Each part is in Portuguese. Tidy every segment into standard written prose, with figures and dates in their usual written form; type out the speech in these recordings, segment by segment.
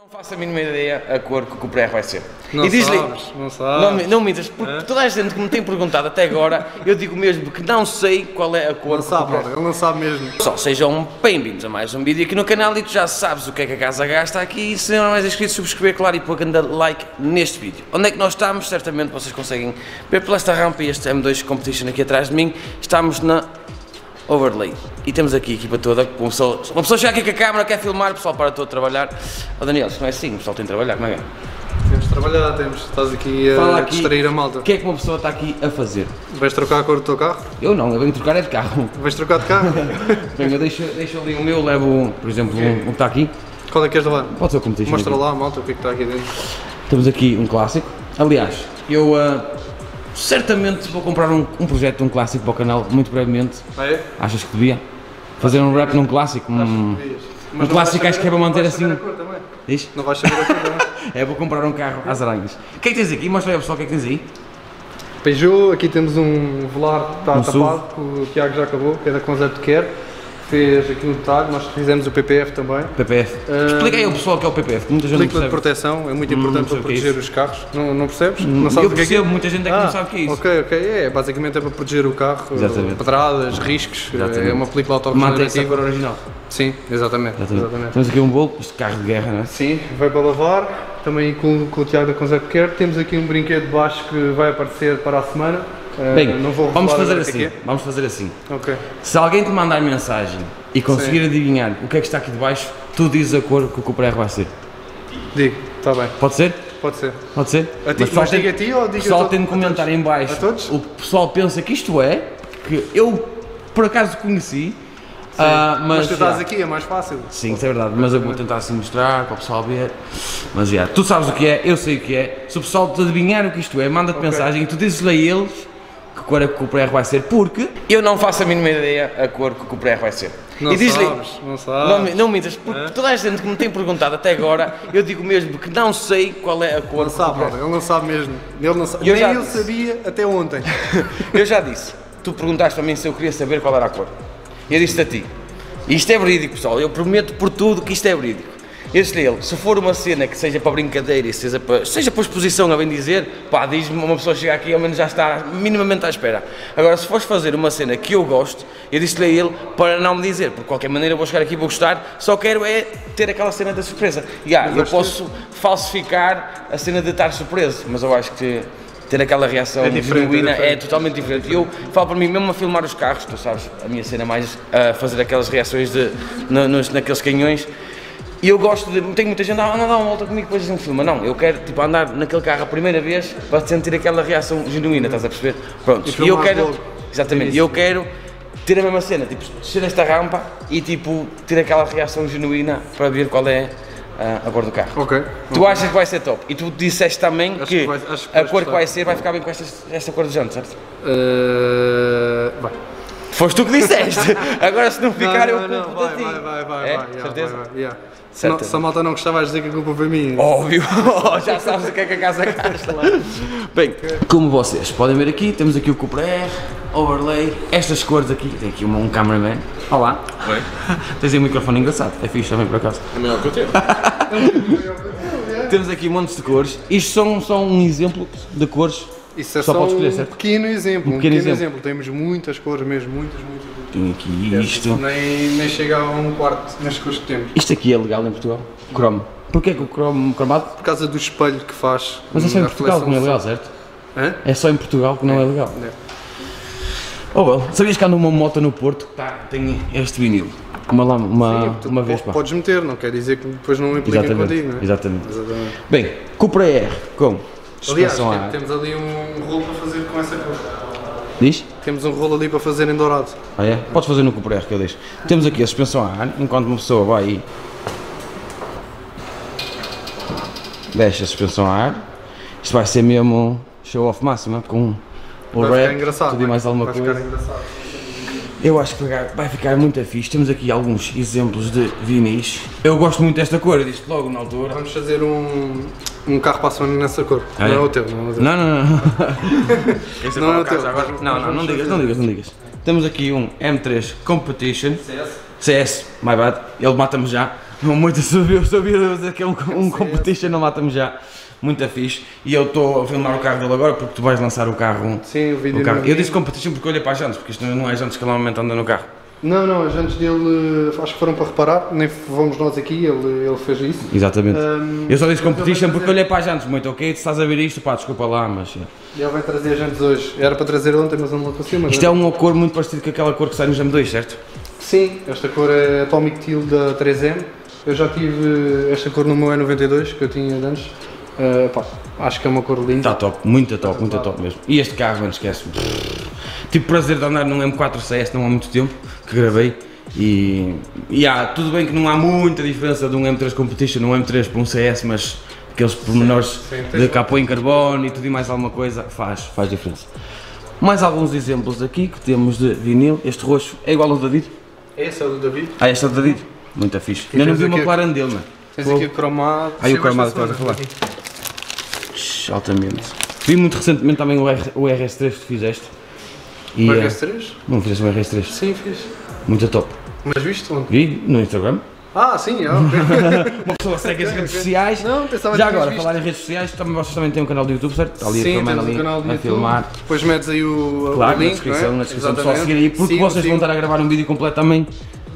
Não faço a mínima ideia a cor que o Cupra R vai ser. Não mintas, porque toda a gente que me tem perguntado até agora, eu digo mesmo que não sei qual é a cor. Não sabe, ele não sabe mesmo. Só sejam bem-vindos a mais um vídeo aqui no canal e tu já sabes o que é que a casa gasta aqui. E se não és inscrito, subscrever, claro, e pôr grande like neste vídeo. Onde é que nós estamos? Certamente vocês conseguem ver pela esta rampa e este M2 Competition aqui atrás de mim. Estamos na Overlay. E temos aqui a equipa toda, uma pessoa chega aqui com a câmera, quer filmar, o pessoal para todo trabalhar. Oh Daniel, se não é assim, o pessoal tem de trabalhar, como é que é? Temos de trabalhar, estás aqui a distrair a malta. O que é que uma pessoa está aqui a fazer? Vais trocar a cor do teu carro? Eu não, eu venho trocar é de carro. Vais trocar de carro? Bem, eu deixo ali o meu, levo, por exemplo, um que está aqui. Qual é que queres levar? Pode ser o Competition. Mostra aqui lá a malta o que é que está aqui dentro. Temos aqui um clássico, aliás, eu certamente vou comprar um projeto de um clássico para o canal, muito brevemente. É? Achas que devia? Fazer um rap num clássico? Um clássico acho que é para manter assim. Não vais saber a cor também? Diz? Não vais saber a cor também? É, vou comprar um carro às aranhas. O que é que tens aqui? Mostra aí ao pessoal o que é que tens aí. Peugeot, aqui temos um velar que está tapado, que o Tiago já acabou, que é da Concept Care. Fez aqui um detalhe, nós fizemos o PPF também. PPF. Explica aí ao pessoal o que é o PPF, que muita gente não percebe. De proteção, é muito importante para proteger os carros. Não percebes? Não sabes? Eu percebo, muita gente é que não sabe o que é isso. Ok. É, basicamente é para proteger o carro, pedradas, riscos, é uma película autocorretiva. Mantém a cor original. Sim, exatamente. Temos aqui um bolo, este carro de guerra, não é? Sim, vai para lavar, também com o Tiago da Concept Care. Temos aqui um brinquedo de baixo que vai aparecer para a semana. Bem, vamos fazer assim. Okay. Se alguém te mandar mensagem e conseguir adivinhar o que é que está aqui debaixo, tu dizes a cor que o Cupra R vai ser. Digo, está bem. Pode ser? Pode ser. A ti, mas diga a ti ou diga a todos? O pessoal tem de comentar em baixo. A todos? O pessoal pensa que isto é, que eu por acaso conheci. Mas tu estás aqui, é mais fácil. Sim, isso é verdade, mas eu vou tentar assim mostrar para o pessoal ver. Mas já, tu sabes o que é, eu sei o que é. Se o pessoal te adivinhar o que isto é, manda-te mensagem e tu dizes-lhe a eles que cor é que o Cupra R vai ser, porque eu não faço a mínima ideia a cor que o Cupra R vai ser. Não sabes. Não mintas, porque toda a gente que me tem perguntado até agora, eu digo mesmo que não sei qual é a cor que o Cupra R. Ele não sabe mesmo, nem eu sabia até ontem. Eu já disse, tu perguntaste para mim se eu queria saber qual era a cor. Eu disse-te a ti, isto é verídico pessoal, eu prometo por tudo que isto é verídico. Eu disse-lhe a ele, se for uma cena que seja para brincadeira e seja para exposição, a bem dizer, pá, diz-me, uma pessoa chega aqui ao menos já está minimamente à espera. Agora, se fores fazer uma cena que eu gosto, eu disse-lhe a ele para não me dizer, porque de qualquer maneira eu vou chegar aqui e vou gostar, só quero é ter aquela cena da surpresa. E eu posso falsificar a cena de estar surpreso, mas eu acho que ter aquela reação genuína é totalmente diferente. Eu falo para mim, mesmo a filmar os carros, tu sabes, a minha cena é mais a fazer aquelas reações naqueles canhões. E eu gosto de, tenho muita gente, anda a dar uma volta comigo, depois a gente filma. Não, eu quero tipo andar naquele carro a primeira vez para sentir aquela reação genuína, estás a perceber? Pronto, e eu quero, eu quero ter a mesma cena, tipo, descer esta rampa e tipo, ter aquela reação genuína para ver qual é a cor do carro. Tu achas que vai ser top? E tu disseste também que a cor que vai ser vai ficar bem com esta cor do jantar, certo? Vai. Foste tu que disseste! Agora se não ficar eu culpo de ti. Vai, certeza? Se a malta não gostar, vais dizer que a culpa foi minha. Óbvio! Já sabes o que é que a casa gasta. Bem, como vocês podem ver aqui, temos aqui o Cupra R, Overlay, estas cores aqui, tem aqui um cameraman. Olá! Oi! Tens aí um microfone engraçado, é fixe também por acaso. É melhor que o teu. Temos aqui um monte de cores, isto são só um exemplo de cores. Isso é só um pequeno exemplo, Temos muitas cores mesmo, muitas. Tem aqui isto. Nem chega a um quarto nas cores que temos. Isto aqui é legal em Portugal? Cromo. Porquê que o cromo cromado? Por causa do espelho que faz. Mas é só em Portugal que não é legal, certo? Hã? É só em Portugal que não é legal. Oh, well, sabias que anda uma moto no Porto que tem este vinil? Uma vez, pá. Podes meter, não quer dizer que depois não impliquem contigo, não é? Exatamente. Bem, Cupra R com... Aliás, temos ali um rolo para fazer com essa cor. Diz? Temos um rolo ali para fazer em dourado. Ah é? Podes fazer no Cupra R que eu deixo. Temos aqui a suspensão a ar, enquanto uma pessoa vai e deixa a suspensão a ar. Isto vai ser mesmo show-off máxima, com o rap, tudo e mais alguma coisa. Eu acho que vai ficar muito fixe. Temos aqui alguns exemplos de vinis. Eu gosto muito desta cor, eu disse logo na altura. Vamos fazer um carro para a Sony nessa cor. Não é o teu, não é o teu. Não. Este não é o teu. Não digas. Temos aqui um M3 Competition. CS. My bad. Ele mata-me já. Muito subiu, aqui é um competition, não mata-me já. Muito fixe. E eu estou a filmar o carro dele agora porque tu vais lançar o carro. Sim, o vídeo. Eu disse competition porque olhei para as jantes, porque isto não é as jantes que ele normalmente anda no carro. Não, não, as jantes dele acho que foram para reparar, nem fomos nós aqui, ele fez isso. Exatamente. Eu só disse competition porque olhei para as jantes, muito ok, se estás a ver isto, pá, desculpa lá, mas... Ele vai trazer as jantes hoje, era para trazer ontem, mas eu não consigo. Mas isto é uma cor muito parecida com aquela cor que sai nos M2, certo? Sim, esta cor é Atomic Teal da 3M. Eu já tive esta cor no meu E92 que eu tinha antes. Pá, acho que é uma cor linda. Está top, muito top, tá muito top, top mesmo. E este carro, não esquece. Tive prazer de andar num M4 CS não há muito tempo que gravei. E há, tudo bem que não há muita diferença de um M3 Competition, um M3 para um CS, mas aqueles pormenores de capô em carbono e tudo e mais alguma coisa faz diferença. Mais alguns exemplos aqui que temos de vinil. Este roxo é igual ao David? Esse é o do David. Ah, este é o do David? Muito fixe. Eu não vi uma McLaren dele, mano. Tens aqui o cromado. Aí o cromado que estás a falar. Altamente. Vi muito recentemente também o RS3 que tu fizeste. E, o RS3? Não fizeste o RS3? Sim, fiz. Muito top. Mas viste onde? Vi no Instagram. Ah, sim, é ok. Uma pessoa segue as redes sociais. Não, pensava que já agora, falar em redes sociais, vocês também têm um canal do YouTube, certo? Está ali sim, temos um canal do YouTube. Filmar. Depois metes aí o link, na descrição pessoal seguir aí, porque sim, vocês vão estar a gravar um vídeo completo também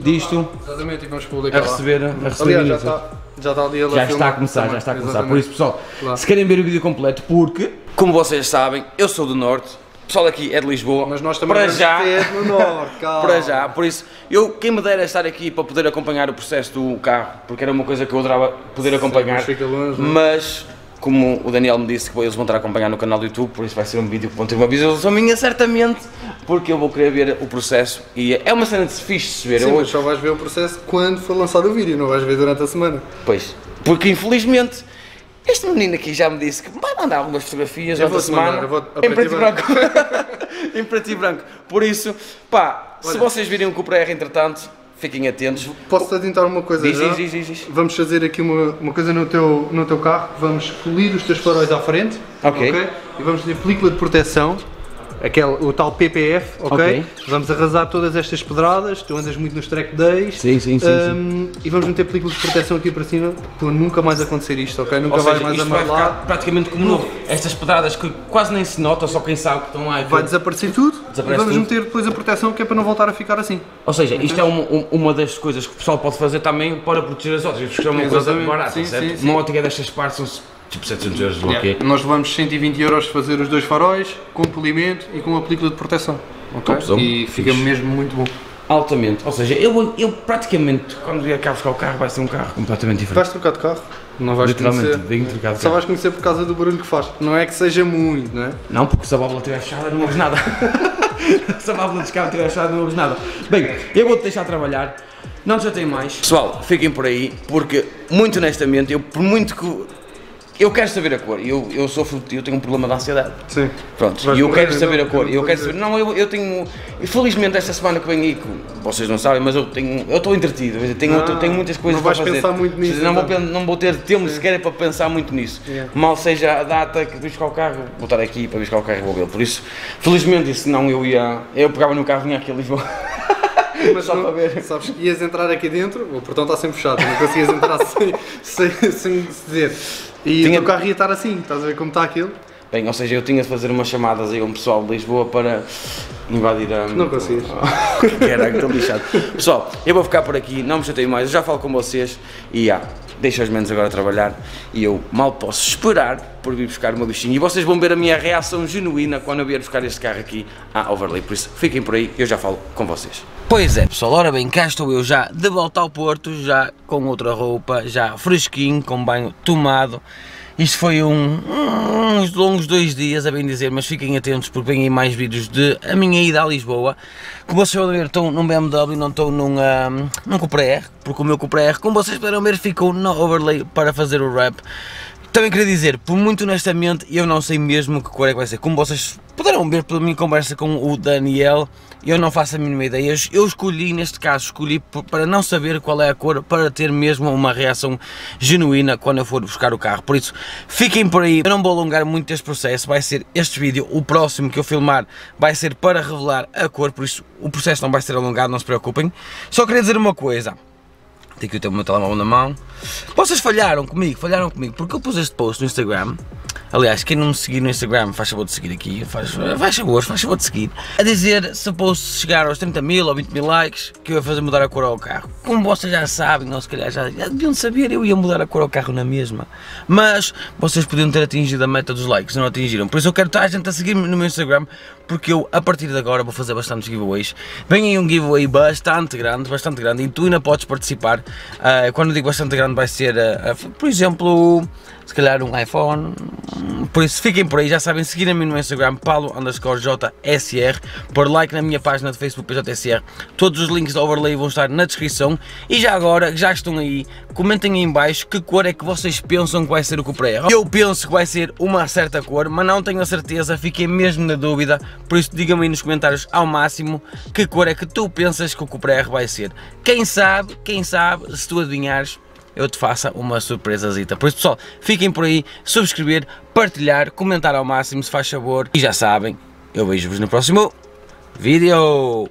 disto. Exatamente, e vamos publicar a receber. Aliás, já está a começar. Por isso, pessoal, se querem ver o vídeo completo, porque, como vocês sabem, eu sou do Norte. O pessoal aqui é de Lisboa, mas nós também no Norte, calma. Para já, por isso, eu quem me dera estar aqui para poder acompanhar o processo do carro, porque era uma coisa que eu adorava poder acompanhar, sim, mas como o Daniel me disse que eles vão estar a acompanhar no canal do YouTube, por isso vai ser um vídeo que vão ter uma visualização minha, certamente, porque eu vou querer ver o processo e é uma cena de fixe de se ver. Sim, mas só vais ver o processo quando for lançado o vídeo, não vais ver durante a semana. Pois, porque infelizmente... Este menino aqui já me disse que vai mandar algumas fotografias outra semana em preto e branco. Em preto e branco. Por isso, pá, olha, se vocês virem um Cupra R entretanto, fiquem atentos. Posso adiantar uma coisa? Diz. Vamos fazer aqui uma coisa no teu carro. Vamos polir os teus faróis à frente. Ok. E vamos fazer película de proteção. O tal PPF, ok? Vamos arrasar todas estas pedradas, tu andas muito nos track days. Sim. E vamos meter películas de proteção aqui para cima, para nunca mais acontecer isto, ok? Nunca vai mais amarelar. Praticamente como novo. Estas pedradas que quase nem se nota, só quem sabe que estão lá. Vai desaparecer tudo e vamos meter depois a proteção que é para não voltar a ficar assim. Ou seja, isto é uma das coisas que o pessoal pode fazer também para proteger as outras, porque é uma coisa barata, certo? Uma ótica destas partes são... Tipo 700 euros, ok? Nós levamos 120 euros fazer os dois faróis, com polimento e com a película de proteção. Ok? E fica mesmo muito bom. Altamente. Ou seja, eu praticamente, quando vier cá buscar o carro, vai ser um carro completamente diferente. Vais trocar de carro? Não vais literalmente, bem trocado de carro. Só vais conhecer por causa do barulho que faz. Não é que seja muito, não é? Não, porque se a válvula estiver fechada, não ouves nada. Se a válvula de carro estiver fechada, não ouves nada. Bem, eu vou-te deixar trabalhar. Não te chatei mais. Pessoal, fiquem por aí, porque, muito honestamente, eu, por muito que... Eu quero saber a cor, eu tenho um problema de ansiedade. Sim. Pronto, e eu quero saber a cor, eu quero saber... Não, eu tenho... Felizmente esta semana que vem aí, que vocês não sabem, mas eu estou entretido, tenho muitas coisas para fazer. Não vais pensar muito nisso. Não vou ter tempo sequer para pensar muito nisso. Mal seja a data que buscar o carro, vou estar aqui para buscar o carro e vou ver. Por isso, felizmente, senão eu pegava no carro e vinha aqui a Lisboa. Mas só para ver. Sabes que ias entrar aqui dentro, o portão está sempre fechado, não conseguias entrar sem dizer. E o carro ia estar assim, estás a ver como está aquilo? Bem, ou seja, eu tinha de fazer umas chamadas aí a um pessoal de Lisboa para invadir a... Não consegues. Caraca, estou lixado. Pessoal, eu vou ficar por aqui, não me chateio mais, eu já falo com vocês e deixo os meninos agora trabalhar e eu mal posso esperar por vir buscar uma bichinha. E vocês vão ver a minha reação genuína quando eu vier buscar este carro aqui à Overlay, por isso fiquem por aí, eu já falo com vocês. Pois é, pessoal, ora bem, cá estou eu já de volta ao Porto, já com outra roupa, já fresquinho, com banho tomado. Isto foi uns longos 2 dias, a bem dizer, mas fiquem atentos porque vêm aí mais vídeos de a minha ida a Lisboa. Como vocês podem ver, estou num BMW, não estou num Cupra R, porque o meu Cupra R, como vocês puderam ver, ficou na Overlay para fazer o wrap. Também queria dizer, por muito honestamente, eu não sei mesmo que cor é que vai ser. Como vocês puderam ver pela minha conversa com o Daniel, eu não faço a mínima ideia. Eu escolhi, neste caso, para não saber qual é a cor, para ter mesmo uma reação genuína quando eu for buscar o carro. Por isso, fiquem por aí. Eu não vou alongar muito este processo, vai ser este vídeo. O próximo que eu filmar vai ser para revelar a cor, por isso o processo não vai ser alongado, não se preocupem. Só queria dizer uma coisa. Tenho que ter o meu telemóvel na mão. Vocês falharam comigo, porque eu pus este post no Instagram. Aliás, quem não me seguir no Instagram, faz favor de seguir aqui, faz favor de seguir. A dizer se o post chegar aos 30 mil ou 20 mil likes, que eu ia fazer mudar a cor ao carro. Como vocês já sabem, ou se calhar já deviam saber, eu ia mudar a cor ao carro na mesma. Mas vocês podiam ter atingido a meta dos likes, não atingiram. Por isso eu quero estar a gente a seguir-me no meu Instagram, porque eu, a partir de agora, vou fazer bastantes giveaways. Vem aí um giveaway bastante grande, e tu ainda podes participar. Quando eu digo bastante grande, vai ser, por exemplo, se calhar um iPhone. Por isso fiquem por aí, já sabem, seguirem-me no Instagram Paulo_JSR, por like na minha página de Facebook PJSR, todos os links da Overlay vão estar na descrição. E já agora, já estão aí, comentem aí em baixo que cor é que vocês pensam que vai ser o Cupra R. Eu penso que vai ser uma certa cor, mas não tenho a certeza, fiquei mesmo na dúvida, por isso digam-me aí nos comentários ao máximo que cor é que tu pensas que o Cupra R vai ser. Quem sabe, se tu adivinhares, eu te faça uma surpresazita. Por isso, pessoal, fiquem por aí, subscrever, partilhar, comentar ao máximo se faz favor. E já sabem, eu vejo-vos no próximo vídeo.